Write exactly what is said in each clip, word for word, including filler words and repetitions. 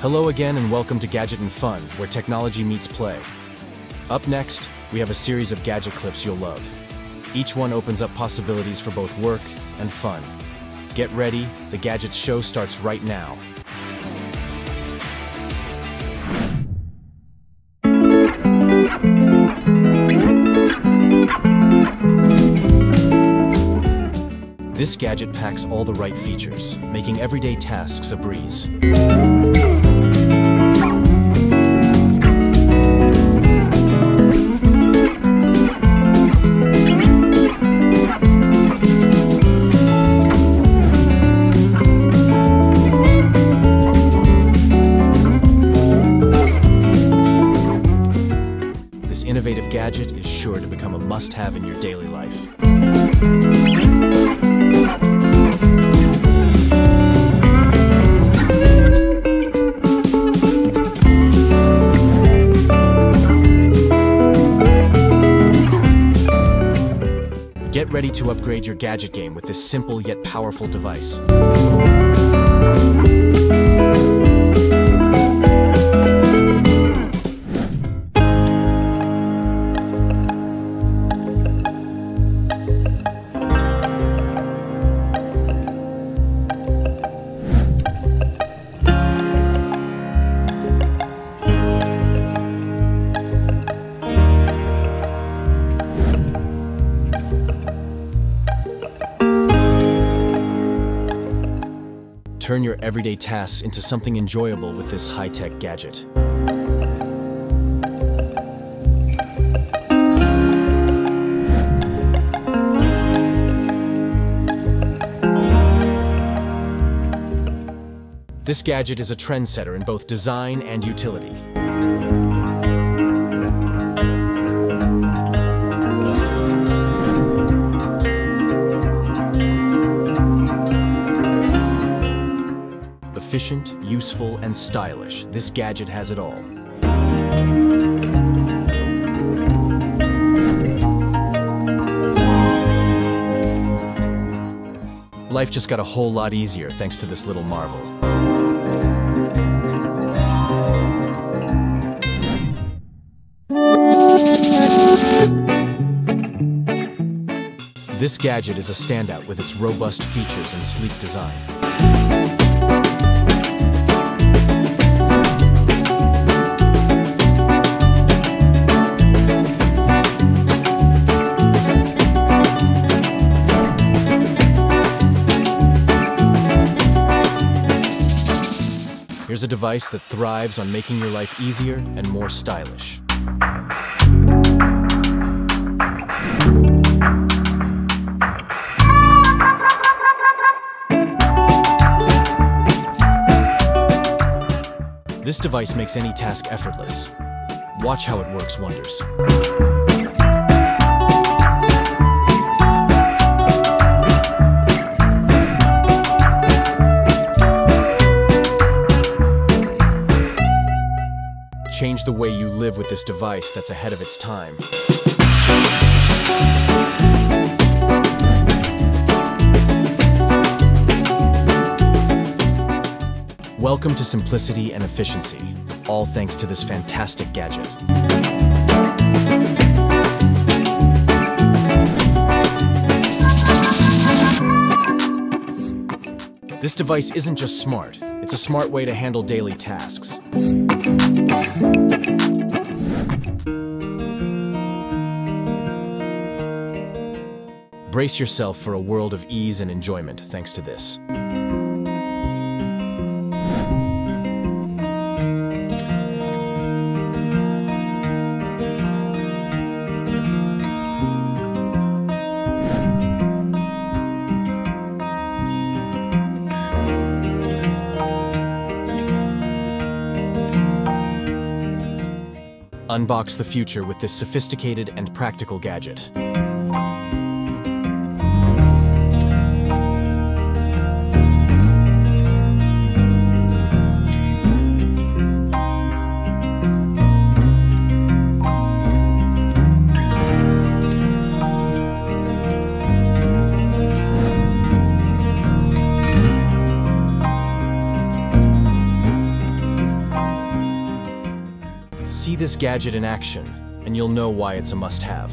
Hello again and welcome to Gadget and Fun, where technology meets play. Up next, we have a series of gadget clips you'll love. Each one opens up possibilities for both work and fun. Get ready, the Gadgets Show starts right now. This gadget packs all the right features, making everyday tasks a breeze. This innovative gadget is sure to become a must-have in your daily life. Get ready to upgrade your gadget game with this simple yet powerful device. Turn your everyday tasks into something enjoyable with this high-tech gadget. This gadget is a trendsetter in both design and utility. Efficient, useful, and stylish, this gadget has it all. Life just got a whole lot easier thanks to this little marvel. This gadget is a standout with its robust features and sleek design. Here's a device that thrives on making your life easier and more stylish. This device makes any task effortless. Watch how it works wonders. Change the way you live with this device that's ahead of its time. Welcome to simplicity and efficiency, all thanks to this fantastic gadget. This device isn't just smart, it's a smart way to handle daily tasks. Brace yourself for a world of ease and enjoyment thanks to this. Unbox the future with this sophisticated and practical gadget. See this gadget in action, and you'll know why it's a must-have.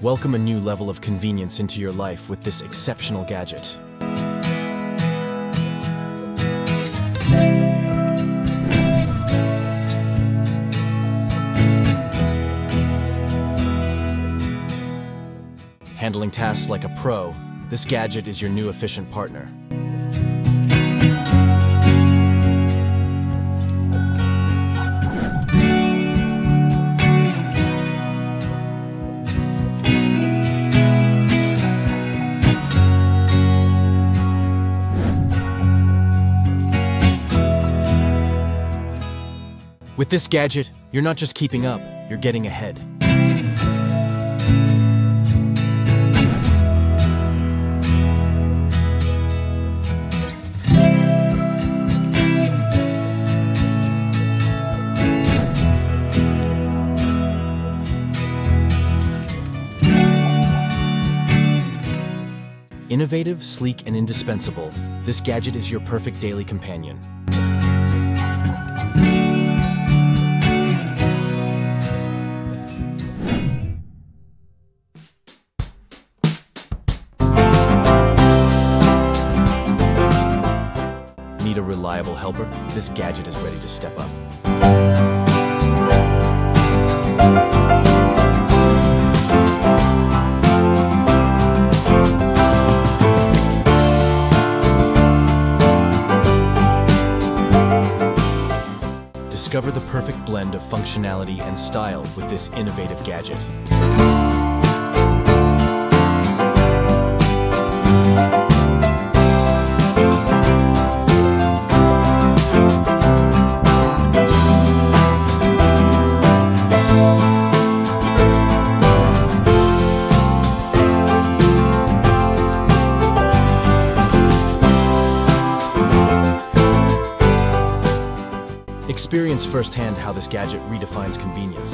Welcome a new level of convenience into your life with this exceptional gadget. Handling tasks like a pro, this gadget is your new efficient partner. With this gadget, you're not just keeping up, you're getting ahead. Innovative, sleek, and indispensable, this gadget is your perfect daily companion. Need a reliable helper? This gadget is ready to step up. Discover the perfect blend of functionality and style with this innovative gadget. Experience firsthand how this gadget redefines convenience.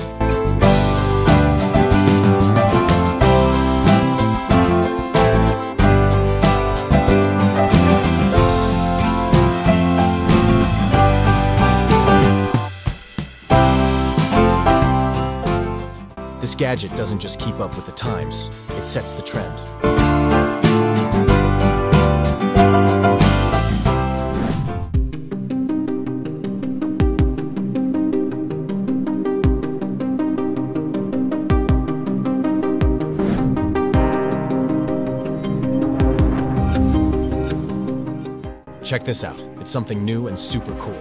This gadget doesn't just keep up with the times, it sets the trend. Check this out, it's something new and super cool.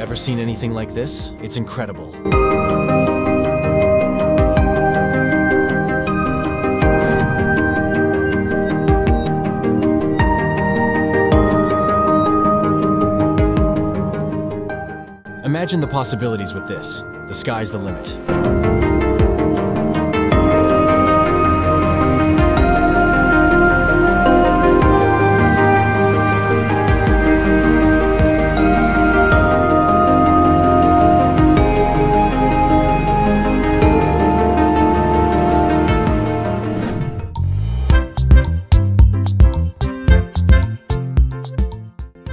Ever seen anything like this? It's incredible. Imagine the possibilities with this. The sky's the limit.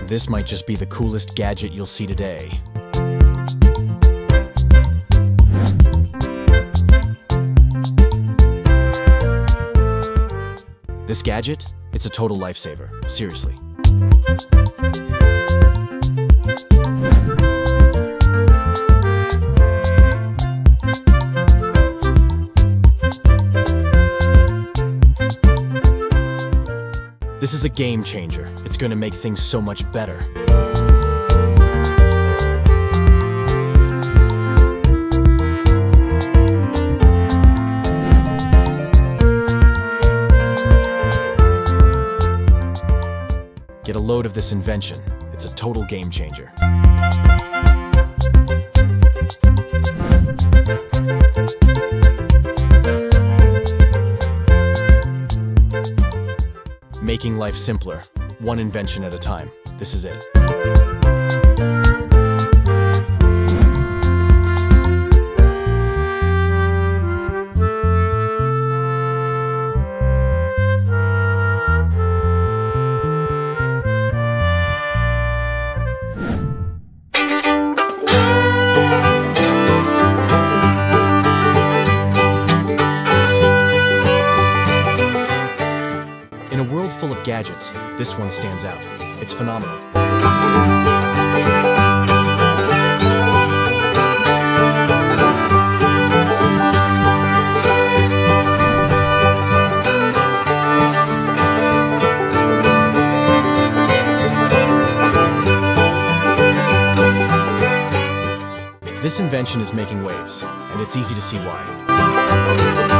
This might just be the coolest gadget you'll see today. This gadget, it's a total lifesaver, seriously. This is a game changer. It's going to make things so much better. Get a load of this invention. It's a total game changer. life simpler, one invention at a time. This is it. In a world full of gadgets, this one stands out. It's phenomenal. This invention is making waves, and it's easy to see why.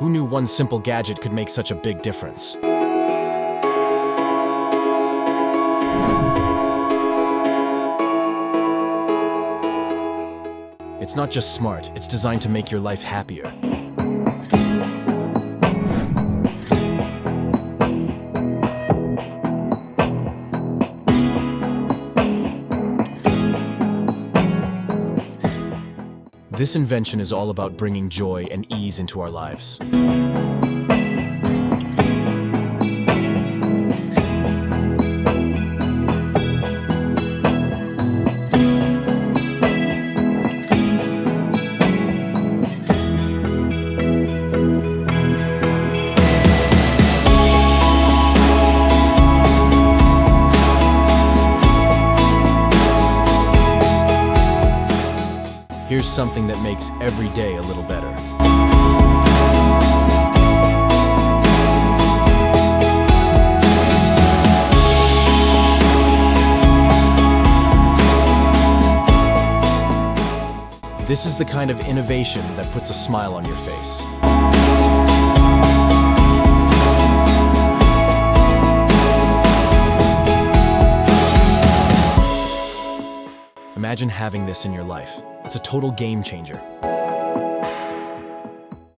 Who knew one simple gadget could make such a big difference? It's not just smart, it's designed to make your life happier. This invention is all about bringing joy and ease into our lives. Here's something that makes every day a little better. This is the kind of innovation that puts a smile on your face. Imagine having this in your life. It's a total game changer.